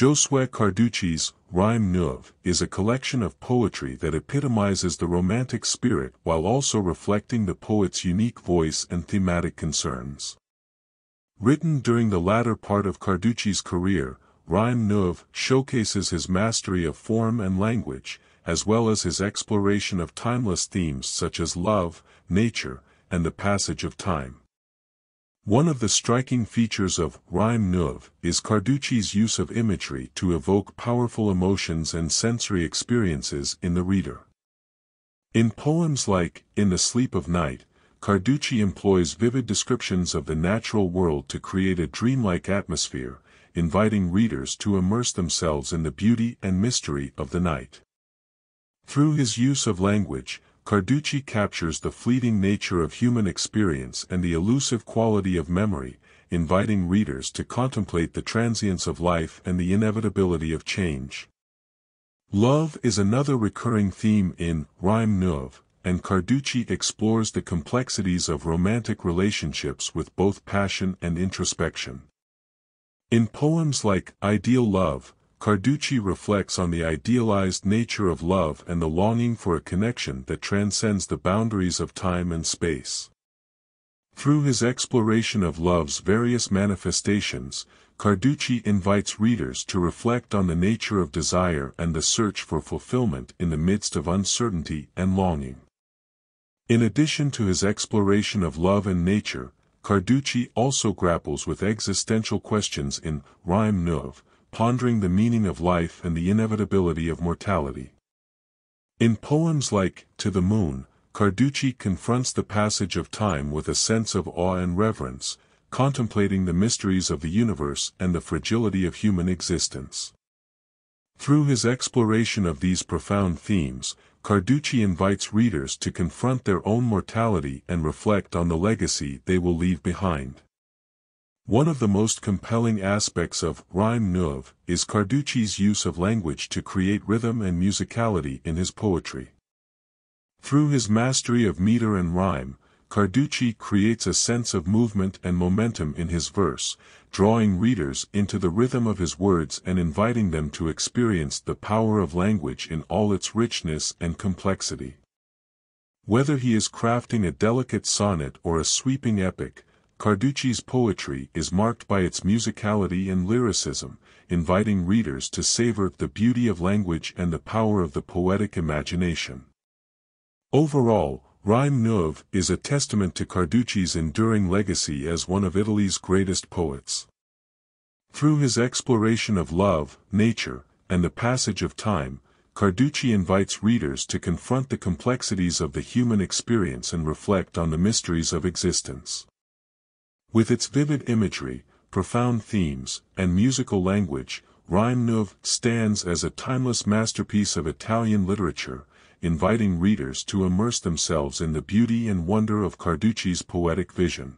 Giosuè Carducci's Rime Nuove is a collection of poetry that epitomizes the Romantic spirit while also reflecting the poet's unique voice and thematic concerns. Written during the latter part of Carducci's career, Rime Nuove showcases his mastery of form and language, as well as his exploration of timeless themes such as love, nature, and the passage of time. One of the striking features of Rime Nuove is Carducci's use of imagery to evoke powerful emotions and sensory experiences in the reader. In poems like In the Sleep of Night, Carducci employs vivid descriptions of the natural world to create a dreamlike atmosphere, inviting readers to immerse themselves in the beauty and mystery of the night. Through his use of language, Carducci captures the fleeting nature of human experience and the elusive quality of memory, inviting readers to contemplate the transience of life and the inevitability of change. Love is another recurring theme in Rime Nuove, and Carducci explores the complexities of romantic relationships with both passion and introspection. In poems like Ideal Love, Carducci reflects on the idealized nature of love and the longing for a connection that transcends the boundaries of time and space. Through his exploration of love's various manifestations, Carducci invites readers to reflect on the nature of desire and the search for fulfillment in the midst of uncertainty and longing. In addition to his exploration of love and nature, Carducci also grapples with existential questions in Rime Nuove, pondering the meaning of life and the inevitability of mortality. In poems like To the Moon, Carducci confronts the passage of time with a sense of awe and reverence, contemplating the mysteries of the universe and the fragility of human existence. Through his exploration of these profound themes, Carducci invites readers to confront their own mortality and reflect on the legacy they will leave behind. One of the most compelling aspects of Rime Nuove is Carducci's use of language to create rhythm and musicality in his poetry. Through his mastery of meter and rhyme, Carducci creates a sense of movement and momentum in his verse, drawing readers into the rhythm of his words and inviting them to experience the power of language in all its richness and complexity. Whether he is crafting a delicate sonnet or a sweeping epic, Carducci's poetry is marked by its musicality and lyricism, inviting readers to savor the beauty of language and the power of the poetic imagination. Overall, Rime Nuove is a testament to Carducci's enduring legacy as one of Italy's greatest poets. Through his exploration of love, nature, and the passage of time, Carducci invites readers to confront the complexities of the human experience and reflect on the mysteries of existence. With its vivid imagery, profound themes, and musical language, Rime Nuove stands as a timeless masterpiece of Italian literature, inviting readers to immerse themselves in the beauty and wonder of Carducci's poetic vision.